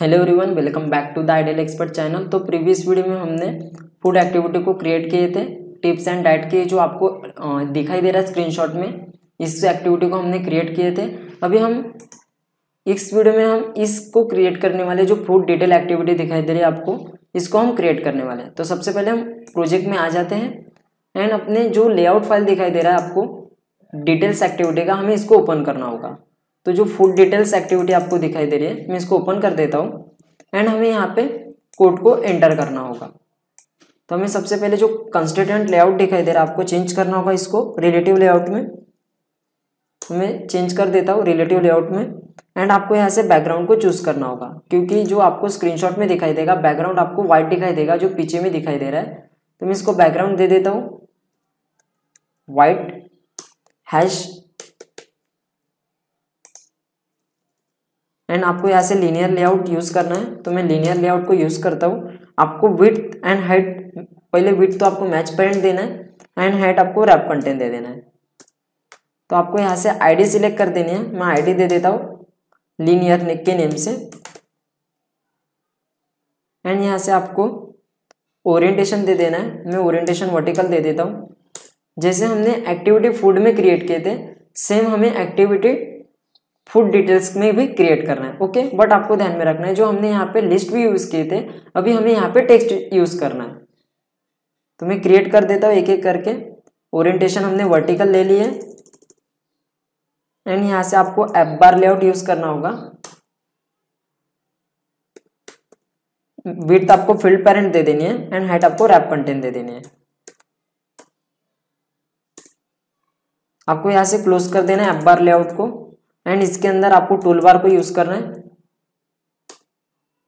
Hello everyone, welcome back to the ideal expert channel. तो previous video में हमने food activity को create किए थे, टिप्स एंड डाइट के जो आपको दिखाई दे रहा है स्क्रीनशॉट में, इस एक्टिविटी को हमने क्रिएट किए थे। अभी हम इस वीडियो में हम इसको क्रिएट करने वाले, जो फूड डिटेल एक्टिविटी दिखाई दे रही है आपको, इसको हम क्रिएट करने वाले हैं। तो सबसे पहले हम प्रोजेक्ट में आ जाते हैं एंड अपने जो लेआउट फाइल दिखाई दे रहा है आपको डिटेल्स एक्टिविटी का, हमें इसको ओपन करना होगा। तो जो फूड डिटेल्स एक्टिविटी आपको दिखाई दे रही है, मैं इसको ओपन कर देता हूँ एंड हमें यहाँ पे कोड को एंटर करना होगा। तो हमें सबसे पहले जो कंस्टिट्यूएंट लेआउट दिखाई दे रहा है आपको, चेंज करना होगा इसको रिलेटिव लेआउट में। मैं चेंज कर देता हूँ रिलेटिव लेआउट में एंड आपको यहाँ से बैकग्राउंड को चूज करना होगा, क्योंकि जो आपको स्क्रीनशॉट में दिखाई देगा बैकग्राउंड आपको व्हाइट दिखाई देगा जो पीछे में दिखाई दे रहा है। तो मैं इसको बैकग्राउंड दे देता हूँ व्हाइट। हैश एंड आपको यहाँ से लीनियर लेआउट यूज़ करना है, तो मैं लीनियर लेआउट को यूज़ करता हूँ। आपको विड्थ एंड हाइट, पहले विड्थ तो आपको मैच पेरेंट देना है एंड हाइट आपको रैप कंटेंट दे देना है। तो आपको यहाँ से आईडी सिलेक्ट कर देनी है, मैं आईडी दे देता हूँ लीनियर के नेम से। एंड यहाँ से आपको ओरिएंटेशन दे देना है, मैं ओरिएंटेशन वर्टिकल दे देता हूँ। जैसे हमने एक्टिविटी फूड में क्रिएट किए थे, सेम हमें एक्टिविटी फूड डिटेल्स में भी क्रिएट करना है। ओके, बट आपको ध्यान में रखना है जो हमने यहाँ पे लिस्ट भी यूज़ किए थे, अभी हमें यहाँ पे टेक्स्ट यूज़ करना है। तो मैं क्रिएट कर देता हूँ एक एक करके। ओरिएंटेशन हमने वर्टिकल ले ली है एंड यहाँ से आपको ऐप बार लेआउट यूज़ करना होगा। विड्थ आपको फील्ड पेरेंट दे देनी है एंड हाइट आपको रैप कंटेंट दे देनी है। आपको यहाँ से क्लोज कर देना है ऐप बार लेआउट को एंड इसके अंदर आपको टूल बार को यूज़ करना है।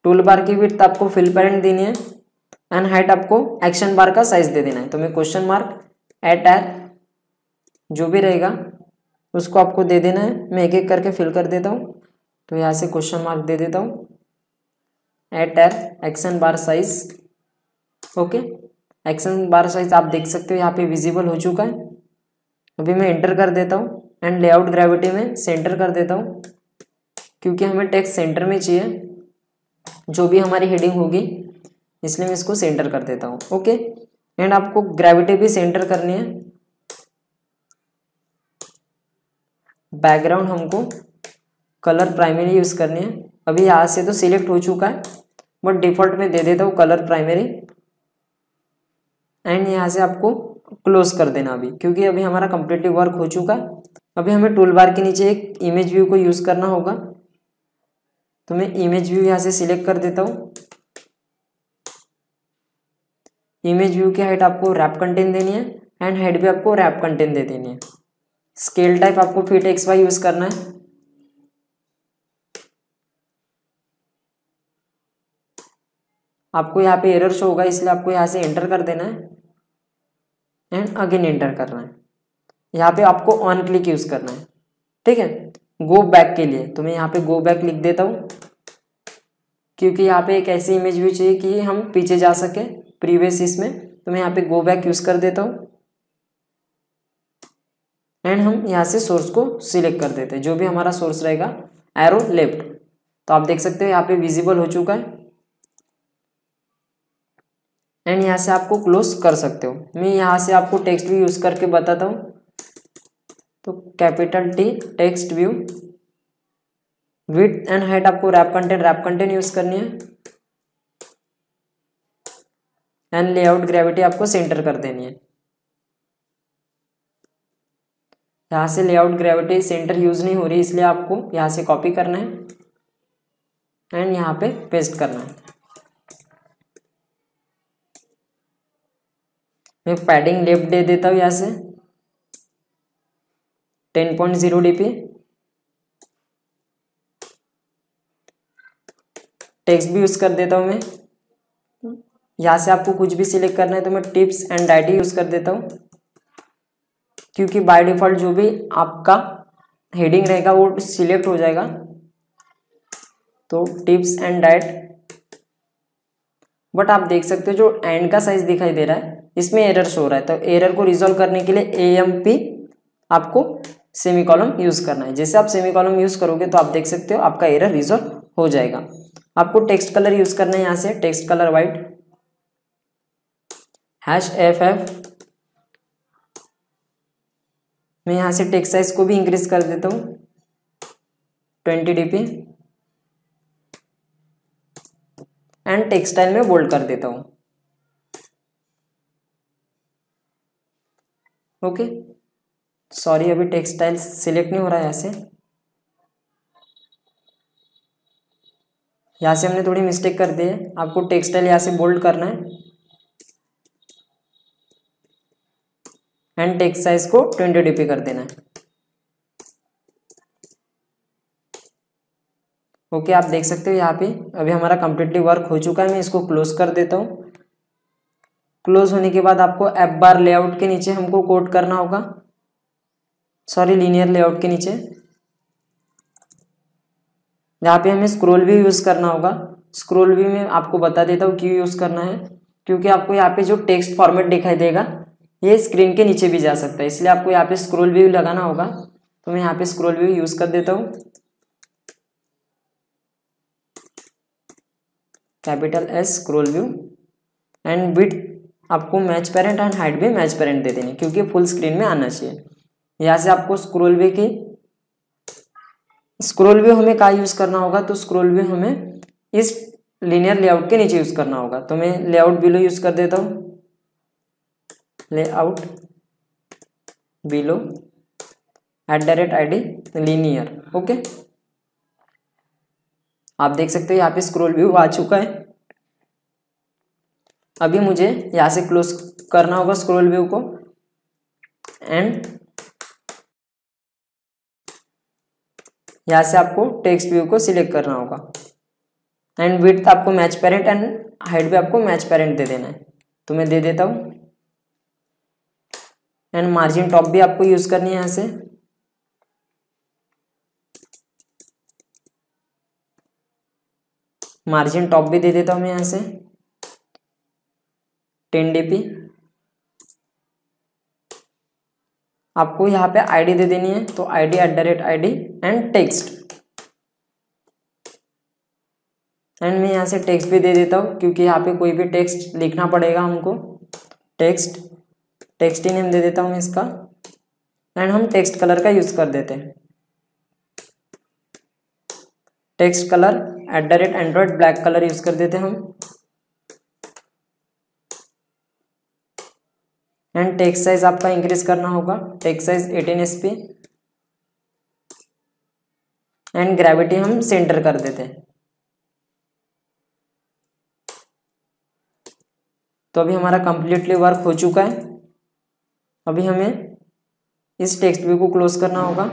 टूल बार की विड्थ आपको फिल पेरेंट देनी है एंड हाइट आपको एक्शन बार का साइज दे देना है। तो मैं क्वेश्चन मार्क एट एर जो भी रहेगा उसको आपको दे देना है। मैं एक एक करके फिल कर देता हूँ। तो यहाँ से क्वेश्चन मार्क दे देता हूँ एट एर action bar size. Okay, action bar size आप देख सकते हो यहाँ पे विजिबल हो चुका है। अभी मैं एंटर कर देता हूँ एंड लेआउट ग्रेविटी में सेंटर कर देता हूँ, क्योंकि हमें टेक्स्ट सेंटर में चाहिए जो भी हमारी हेडिंग होगी, इसलिए मैं इसको सेंटर कर देता हूँ। ओके, एंड आपको ग्रेविटी भी सेंटर करनी है। बैकग्राउंड हमको कलर प्राइमरी यूज़ करनी है। अभी यहाँ से तो सिलेक्ट हो चुका है बट डिफ़ॉल्ट में दे देता हूँ कलर प्राइमरी एंड यहाँ से आपको क्लोज कर देना अभी, क्योंकि अभी हमारा कम्प्लीटली वर्क हो चुका है। अभी हमें टूल बार के नीचे एक इमेज व्यू को यूज़ करना होगा। तो मैं इमेज व्यू यहाँ से सिलेक्ट कर देता हूँ। इमेज व्यू की हाइट आपको रैप कंटेंट देनी है एंड हाइट भी आपको रैप कंटेंट दे देनी है। स्केल टाइप आपको फिट XY यूज़ करना है। आपको यहाँ पे एरर शो होगा, इसलिए आपको यहाँ से एंटर कर देना है एंड अगेन एंटर करना है। यहाँ पे आपको ऑन क्लिक यूज़ करना है, ठीक है। गो बैक के लिए तो मैं यहाँ पे गो बैक लिख देता हूँ, क्योंकि यहाँ पे एक ऐसी इमेज भी चाहिए कि हम पीछे जा सके प्रीवियस इसमें। तो मैं यहाँ पे गो बैक यूज़ कर देता हूँ एंड हम यहाँ से सोर्स को सिलेक्ट कर देते हैं, जो भी हमारा सोर्स रहेगा। एरो लेफ्ट, तो आप देख सकते हो यहाँ पे विजिबल हो चुका है एंड यहाँ से आपको क्लोज कर सकते हो। मैं यहाँ से आपको टेक्स्ट भी यूज़ करके बताता हूँ। तो capital T text view, width and height आपको रैप कंटेंट यूज़ करनी है एंड लेआउट ग्रेविटी आपको सेंटर कर देनी है। यहाँ से लेआउट ग्रेविटी सेंटर यूज़ नहीं हो रही, इसलिए आपको यहाँ से कॉपी करना है एंड यहाँ पे पेस्ट करना है। मैं पैडिंग लेफ्ट दे देता हूँ यहाँ से 10.0 dp। टेक्स्ट भी यूज़ कर देता हूँ मैं। यहाँ से आपको कुछ भी सिलेक्ट करना है, तो मैं टिप्स एंड डाइट यूज़ कर देता हूँ, क्योंकि बाय डिफ़ॉल्ट जो भी आपका हेडिंग रहेगा वो सिलेक्ट हो जाएगा। तो टिप्स एंड डाइट, बट आप देख सकते हो जो एंड का साइज़ दिखाई दे रहा है इसमें एरर शो हो रहा है। तो एरर को रिजॉल्व करने के लिए AMP आपको सेमी कॉलम यूज़ करना है। जैसे आप सेमी कॉलम यूज़ करोगे तो आप देख सकते हो आपका एरर रिजॉल्व हो जाएगा। आपको टेक्स्ट कलर यूज करना है, यहाँ से टेक्स्ट कलर व्हाइट #ff मैं यहाँ से टेक्स्ट साइज को भी इंक्रीज कर देता हूँ 20dp एंड टेक्सटाइल में बोल्ड कर देता हूँ। ओके सॉरी अभी टेक्सटाइल सिलेक्ट नहीं हो रहा है, यहाँ से हमने थोड़ी मिस्टेक कर दी है। आपको टेक्सटाइल यहाँ से बोल्ड करना है एंड टेक्स्ट साइज को 20dp कर देना है। ओके आप देख सकते हो यहाँ पे अभी हमारा कंप्लीटली वर्क हो चुका है। मैं इसको क्लोज कर देता हूँ। क्लोज होने के बाद आपको ऐप बार लेआउट के नीचे हमको कोड करना होगा, सॉरी लीनियर लेआउट के नीचे, यहाँ पे हमें स्क्रॉल भी यूज़ करना होगा। स्क्रॉल भी मैं आपको बता देता हूँ क्यों यूज़ करना है, क्योंकि आपको यहाँ पे जो टेक्स्ट फॉर्मेट दिखाई देगा ये स्क्रीन के नीचे भी जा सकता है, इसलिए आपको यहाँ पे स्क्रॉल व्यू लगाना होगा। तो मैं यहाँ पे स्क्रॉल व्यू यूज़ कर देता हूँ, capital S scroll view and width आपको मैच पेरेंट एंड हाइट भी मैच पेरेंट दे देनी क्योंकि फुल स्क्रीन में आना चाहिए। यहाँ से आपको स्क्रॉल व्यू हमें का यूज़ करना होगा, तो स्क्रॉल व्यू हमें इस लीनियर लेआउट के नीचे यूज़ करना होगा। तो मैं लेआउट बिलो यूज़ कर देता हूँ, layout below @id linear. Okay आप देख सकते हो यहाँ पे स्क्रॉल व्यू आ चुका है। अभी मुझे यहाँ से क्लोज करना होगा स्क्रॉल व्यू को एंड यहाँ से आपको टेक्स्ट व्यू को सिलेक्ट करना होगा एंड विड्थ आपको मैच पेरेंट एंड हाइट भी आपको मैच पेरेंट दे देना है, तो मैं दे देता हूँ। एंड मार्जिन टॉप भी आपको यूज़ करनी है यहाँ से। मार्जिन टॉप भी दे देता हूँ मैं यहाँ से 10dp। आपको यहाँ पे आईडी दे देनी है, तो ID @id and text and मैं यहाँ से टेक्स्ट भी दे देता हूँ क्योंकि यहाँ पे कोई भी टेक्स्ट लिखना पड़ेगा हमको। टेक्स्ट ही नेम दे देता हूँ मैं इसका एंड हम टेक्स्ट कलर का यूज़ कर देते हैं, text colour @android black colour use कर देते हैं हम एंड टेक्स्ट साइज आपका इंक्रीज करना होगा, text size 18sp and gravity हम सेंटर कर देते हैं। तो अभी हमारा कंप्लीटली वर्क हो चुका है। अभी हमें इस टेक्स्ट व्यू को क्लोज करना होगा।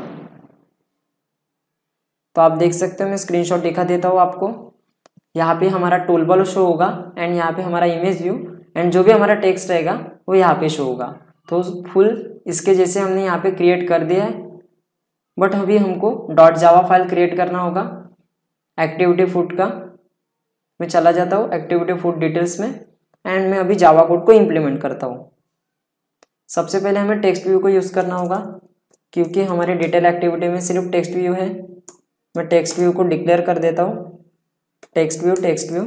तो आप देख सकते हो मैं स्क्रीनशॉट दिखा देता हूँ आपको। यहाँ पे हमारा टूलबार शो होगा एंड यहाँ पे हमारा इमेज व्यू एंड जो भी हमारा टेक्स्ट रहेगा वो यहाँ पे शो होगा। तो फुल इसके जैसे हमने यहाँ पे क्रिएट कर दिया है, बट अभी हमको .java फाइल क्रिएट करना होगा एक्टिविटी फुट का। मैं चला जाता हूँ एक्टिविटी फुट डिटेल्स में एंड मैं अभी जावा कोड को इम्प्लीमेंट करता हूँ। सबसे पहले हमें टेक्स्ट व्यू को यूज़ करना होगा क्योंकि हमारे डिटेल एक्टिविटी में सिर्फ टेक्स्ट व्यू है। मैं टेक्स्ट व्यू को डिक्लेयर कर देता हूँ, टेक्स्ट व्यू।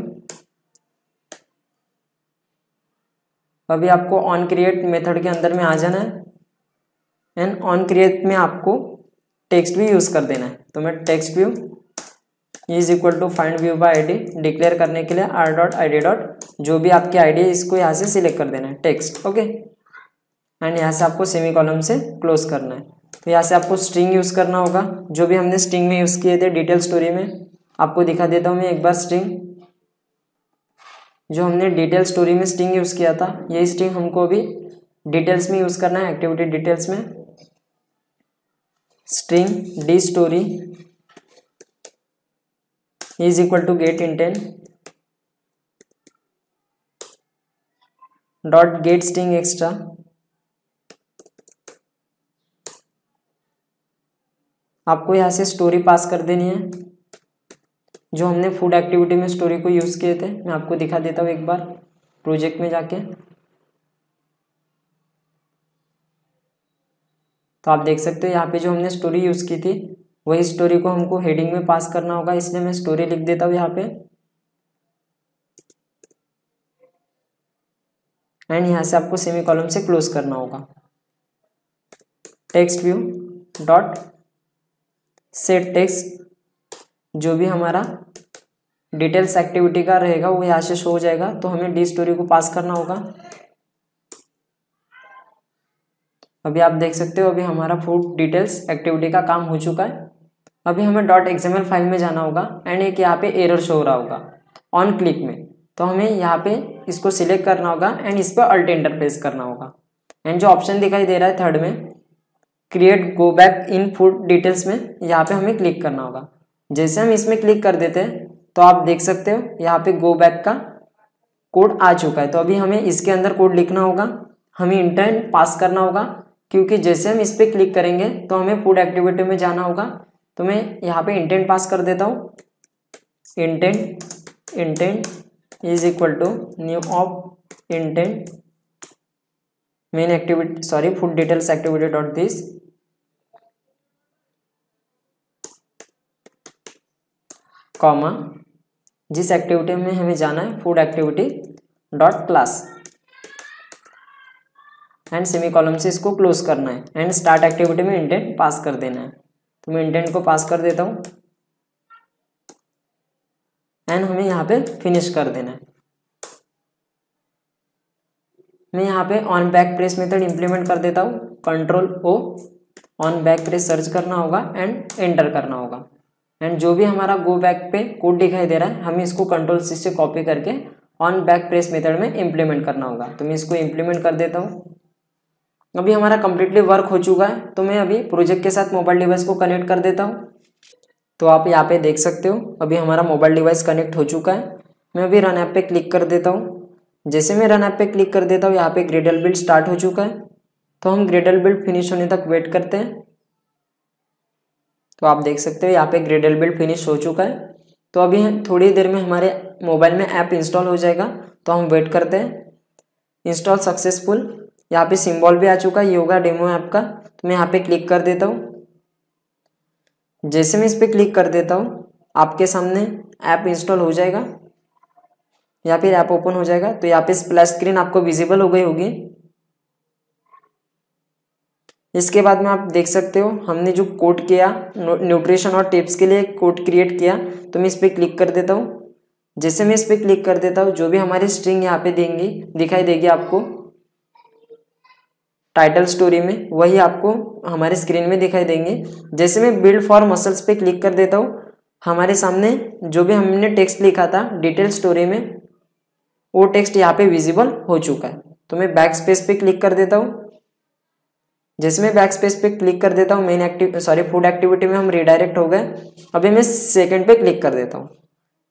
अभी आपको ऑन क्रिएट मेथड के अंदर में आ जाना है एंड ऑन क्रिएट में आपको टेक्स्ट व्यू यूज़ कर देना है। तो मैं text view = find view by ID declare करने के लिए r.id. जो भी आपकी आईडी है इसको यहाँ से सिलेक्ट कर देना है टेक्स्ट। ओके एंड यहाँ से आपको सेमीकॉलन से क्लोज करना है। तो यहाँ से आपको स्ट्रिंग यूज़ करना होगा, जो भी हमने स्ट्रिंग में यूज़ किए थे डिटेल स्टोरी में। आपको दिखा देता हूँ मैं एक बार स्ट्रिंग, जो हमने डिटेल स्टोरी में स्ट्रिंग यूज़ किया था यही स्ट्रिंग हमको अभी डिटेल्स में यूज़ करना है। एक्टिविटी डिटेल्स में स्ट्रिंग dsTory = getIntent.getStringExtra आपको यहाँ से स्टोरी पास कर देनी है, जो हमने फूड एक्टिविटी में स्टोरी को यूज़ किए थे। मैं आपको दिखा देता हूँ एक बार प्रोजेक्ट में जाके। तो आप देख सकते हो यहाँ पे जो हमने स्टोरी यूज़ की थी वही स्टोरी को हमको हेडिंग में पास करना होगा, इसलिए मैं स्टोरी लिख देता हूँ यहाँ पे एंड यहाँ से आपको सेमी कॉलम से क्लोज करना होगा। Text view dot set text, जो भी हमारा डिटेल्स एक्टिविटी का रहेगा वो यहाँ से शो हो जाएगा। तो हमें डी स्टोरी को पास करना होगा। अभी आप देख सकते हो अभी हमारा फूड डिटेल्स एक्टिविटी का काम हो चुका है। अभी हमें डॉट एक्सएमएल फाइल में जाना होगा एंड एक यहाँ पे एरर शो हो रहा होगा ऑन क्लिक में, तो हमें यहाँ पे इसको सिलेक्ट करना होगा एंड इस पर अल्ट एंटर प्रेस करना होगा। एंड जो ऑप्शन दिखाई दे रहा है थर्ड में create go back in food details में, यहाँ पे हमें क्लिक करना होगा। जैसे हम इसमें क्लिक कर देते हैं तो आप देख सकते हो यहाँ पे गो बैक का कोड आ चुका है। तो अभी हमें इसके अंदर कोड लिखना होगा, हमें इंटर पास करना होगा, क्योंकि जैसे हम इस पर क्लिक करेंगे तो हमें फूड एक्टिविटी में जाना होगा। तो मैं यहाँ पे इंटेंट पास कर देता हूँ। Intent is equal to new of intent main activity food details activity dot this. Comma जिस एक्टिविटी में हमें जाना है food activity dot class and semicolon से इसको क्लोज करना है एंड स्टार्ट एक्टिविटी में इंटेंट पास कर देना है। तो मैं इंटेंट को पास कर देता हूँ एंड हमें यहाँ पे फिनिश कर देना है। मैं यहाँ पे on back press method implement कर देता हूँ। Control O on back press search करना होगा एंड एंटर करना होगा। एंड जो भी हमारा गो बैक पे कोड दिखाई दे रहा है हमें इसको कंट्रोल सी से कॉपी करके ऑन बैक प्रेस मेथड में इंप्लीमेंट करना होगा। तो मैं इसको इंप्लीमेंट कर देता हूँ। अभी हमारा कम्प्लीटली वर्क हो चुका है। तो मैं अभी प्रोजेक्ट के साथ मोबाइल डिवाइस को कनेक्ट कर देता हूँ। तो आप यहाँ पे देख सकते हो अभी हमारा मोबाइल डिवाइस कनेक्ट हो चुका है। मैं अभी रन ऐप पे क्लिक कर देता हूँ। जैसे मैं रन ऐप पे क्लिक कर देता हूँ यहाँ पे ग्रेडल बिल्ड स्टार्ट हो चुका है। तो हम ग्रेडल बिल्ड फिनिश होने तक वेट करते हैं। तो आप देख सकते हो यहाँ पे ग्रेडल बिल्ड फिनिश हो चुका है। तो अभी थोड़ी देर में हमारे मोबाइल में ऐप इंस्टॉल हो जाएगा। तो हम वेट करते हैं। इंस्टॉल सक्सेसफुल, यहाँ पे सिंबल भी आ चुका है योगा डेमो ऐप का। तो मैं यहाँ पे क्लिक कर देता हूँ। जैसे मैं इस पर क्लिक कर देता हूँ आपके सामने ऐप इंस्टॉल हो जाएगा या फिर ऐप ओपन हो जाएगा। तो यहाँ पे स्प्लैश स्क्रीन आपको विजिबल हो गई होगी। इसके बाद में आप देख सकते हो हमने जो कोड किया न्यूट्रिशन और टिप्स के लिए कोड क्रिएट किया। तो मैं इस पर क्लिक कर देता हूँ। जैसे मैं इस पर क्लिक कर देता हूँ जो भी हमारी स्ट्रिंग यहाँ पे देंगी दिखाई देगी आपको टाइटल स्टोरी में, वही आपको हमारे स्क्रीन में दिखाई देंगे। जैसे मैं बिल्ड फॉर मसल्स पे क्लिक कर देता हूँ हमारे सामने जो भी हमने टेक्स्ट लिखा था डिटेल स्टोरी में वो टेक्स्ट यहाँ पे विजिबल हो चुका है। तो मैं बैक स्पेस पे क्लिक कर देता हूँ। जैसे मैं बैक स्पेस पे क्लिक कर देता हूँ फूड एक्टिविटी में हम रिडायरेक्ट हो गए। अभी मैं सेकेंड पे क्लिक कर देता हूँ।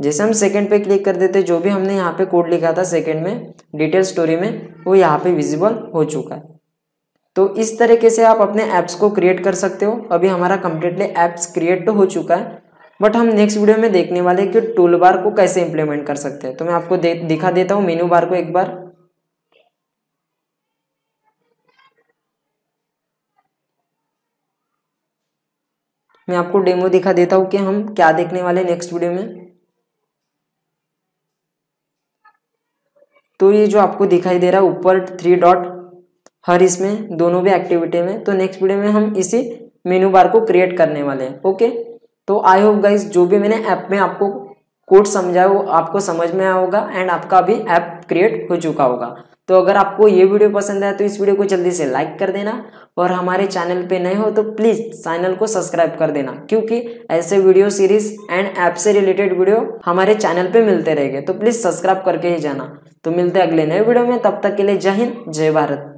जैसे हम सेकेंड पे क्लिक कर देते जो भी हमने यहाँ पे कोड लिखा था सेकेंड में डिटेल स्टोरी में वो यहाँ पे विजिबल हो चुका है। तो इस तरीके से आप अपने ऐप्स को क्रिएट कर सकते हो। अभी हमारा कम्प्लीटली ऐप्स क्रिएट तो हो चुका है, बट हम नेक्स्ट वीडियो में देखने वाले हैं कि टूल बार को कैसे इंप्लीमेंट कर सकते हैं। तो मैं आपको दिखा देता हूँ मेनू बार को एक बार। मैं आपको डेमो दिखा देता हूँ कि हम क्या देखने वाले नेक्स्ट वीडियो में। तो ये जो आपको दिखाई दे रहा है ऊपर 3 डॉट हर इसमें दोनों भी एक्टिविटी में, तो नेक्स्ट वीडियो में हम इसी मेनू बार को क्रिएट करने वाले हैं। ओके, तो आई होप गाइस जो भी मैंने ऐप में आपको कोड समझाया वो आपको समझ में आया होगा एंड आपका भी ऐप क्रिएट हो चुका होगा। तो अगर आपको ये वीडियो पसंद आया तो इस वीडियो को जल्दी से लाइक कर देना और हमारे चैनल पे नए हो तो प्लीज़ चैनल को सब्सक्राइब कर देना, क्योंकि ऐसे वीडियो सीरीज एंड ऐप से रिलेटेड वीडियो हमारे चैनल पे मिलते रहेंगे। तो प्लीज़ सब्सक्राइब करके ही जाना। तो मिलते हैं अगले नए वीडियो में, तब तक के लिए जय हिंद जय भारत।